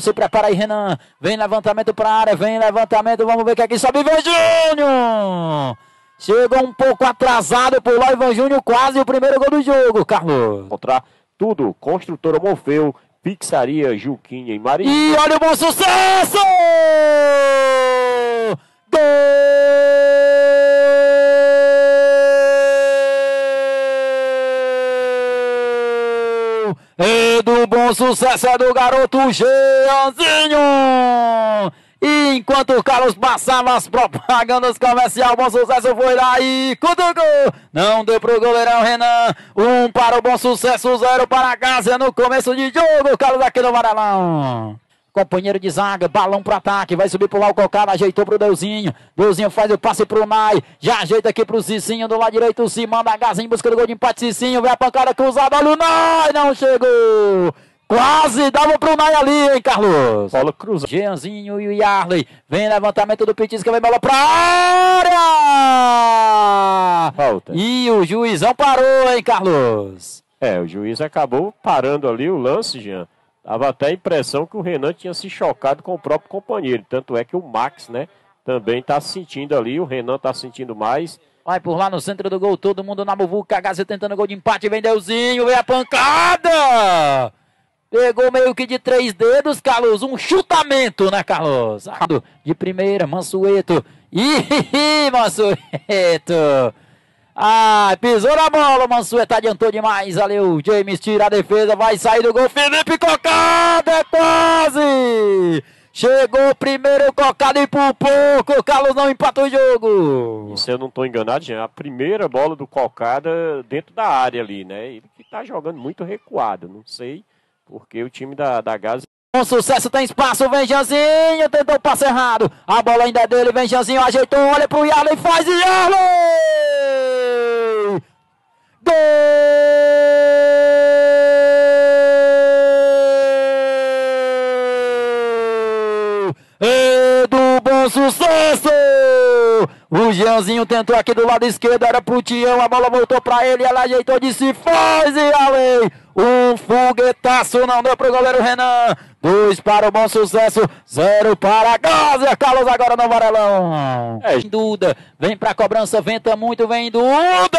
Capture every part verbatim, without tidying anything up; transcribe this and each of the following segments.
Se prepara aí, Renan. Vem levantamento para a área. Vem levantamento. Vamos ver que aqui sobe Ivan Júnior. Chegou um pouco atrasado por lá. Ivan Júnior quase o primeiro gol do jogo, Carlos. Contra tudo. Construtora Morfeu, Pixaria, Juquinha e Marinho. E olha o Bonsucesso! Gol! E do Bonsucesso é do garoto Jeanzinho! E enquanto o Carlos passava as propagandas comercial, o Bonsucesso foi lá e cutucou. Não deu pro goleirão Renan. Um para o Bonsucesso, zero para a Gazea no começo de jogo. Carlos aqui no Varelão. Companheiro de zaga, balão pro ataque, vai subir pro Alcocada, ajeitou pro Deuzinho. Deuzinho faz o passe pro Nai, já ajeita aqui pro Cicinho, do lado direito se manda a Gazea em busca do gol de empate. Cicinho, vem a pancada cruzada, olha o Nai, não chegou. Quase dava pro Maia ali, hein, Carlos? Bola cruza. Jeanzinho e o Iarley. Vem levantamento do Petisco, vem bola pra área! Falta. E o juizão parou, hein, Carlos? É, o juiz acabou parando ali o lance, Jean. Tava até a impressão que o Renan tinha se chocado com o próprio companheiro. Tanto é que o Max, né, também tá sentindo ali. O Renan tá sentindo mais. Vai por lá no centro do gol, todo mundo na muvuca. Gazea tentando gol de empate, vem Deuzinho, vem a pancada! Pegou meio que de três dedos, Carlos. Um chutamento, né, Carlos? De primeira, Mansueto. Ih, Mansueto. Ah, pisou na bola, Mansueto adiantou demais. Ali o James tira a defesa, vai sair do gol. Felipe Cocada, é quase! Chegou o primeiro Cocada e por pouco o Carlos não empatou o jogo. E se eu não estou enganado, Jean, a primeira bola do Cocada dentro da área ali, né? Ele que está jogando muito recuado, não sei... Porque o time da, da Gazea... Bonsucesso tem espaço, vem Jeanzinho, tentou o passe errado. A bola ainda é dele, vem Jeanzinho, ajeitou, olha pro Iarley, faz Iarley! Gol! E do Bonsucesso! O Jeanzinho tentou aqui do lado esquerdo, era pro Tião, a bola voltou pra ele, ela ajeitou, disse, faz Iarley! Um foguetaço, não deu pro goleiro Renan. Dois para o Bonsucesso, zero para a Gazea. Carlos agora no Varelão. É. Duda, vem pra cobrança, venta muito, vem Duda.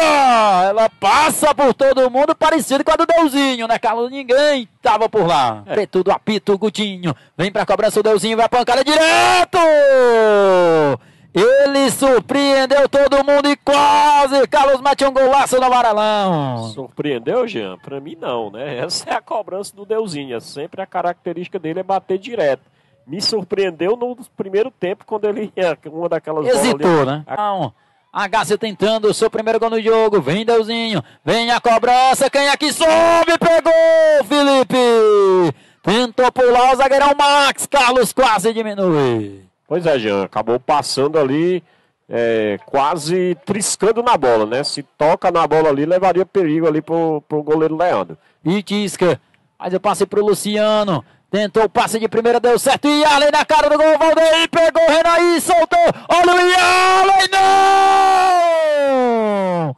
Ela passa por todo mundo, parecido com a do Deuzinho, né, Carlos? Ninguém tava por lá. É. Preto do apito, Gudinho. Vem pra cobrança, o Deuzinho vai a pancada direto. Ele surpreendeu todo mundo e quase Carlos mete um golaço no Varelão. Surpreendeu, Jean? Pra mim não, né? Essa é a cobrança do Deuzinho. Sempre a característica dele é bater direto. Me surpreendeu no primeiro tempo quando ele... Uma daquelas hesitou, bolas ali, né? A... a Gazea tentando o seu primeiro gol no jogo. Vem Deuzinho, vem a cobrança. Quem aqui sobe? Pegou, Felipe! Tentou pular o zagueirão Max. Carlos quase diminui. Pois é, Jean, acabou passando ali, é, quase triscando na bola, né? Se toca na bola ali, levaria perigo ali pro, pro goleiro Leandro. E tisca, mas eu passei pro Luciano, tentou o passe de primeira, deu certo, e Iarley na cara do gol, Valdeir pegou o Renan e soltou, olha o Iarley, não!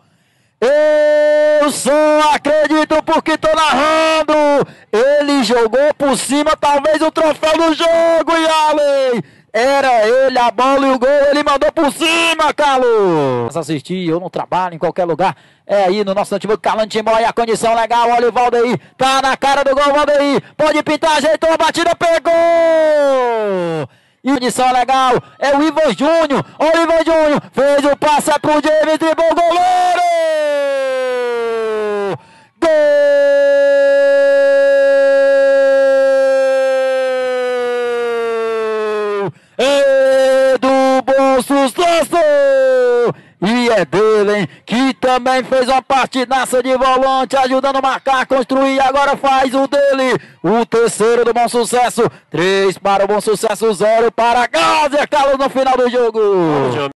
Eu só acredito porque tô narrando, ele jogou por cima, talvez o troféu do jogo, Iarley! Era ele, a bola e o gol, ele mandou por cima, Carlos! Assistir, eu não trabalho em qualquer lugar, é aí no nosso antigo Carlantimó, e a condição legal, olha o Valdeir, tá na cara do gol, Valdeir, pode pintar, ajeitou a batida, pegou! E condição legal, é o Ivan Júnior, olha o Ivan Júnior, fez o passe é pro James, e bom goleiro! Gol! E do Bonsucesso! E é dele, hein? Que também fez uma partidaça de volante, ajudando a marcar, construir. Agora faz o dele, o terceiro do Bonsucesso. Três para o Bonsucesso, zero para a Gazea. Carlos no final do jogo.